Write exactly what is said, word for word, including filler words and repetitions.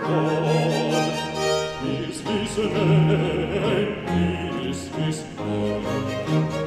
God, is his name, it is his name.